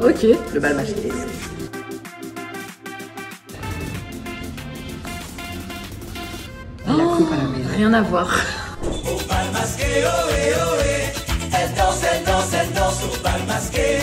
Ok. Le bal masqué. Oh, la coupe à la maison. Rien à voir. Au bal masqué, ohé, ohé. Elle danse, elle danse, elle danse au bal masqué.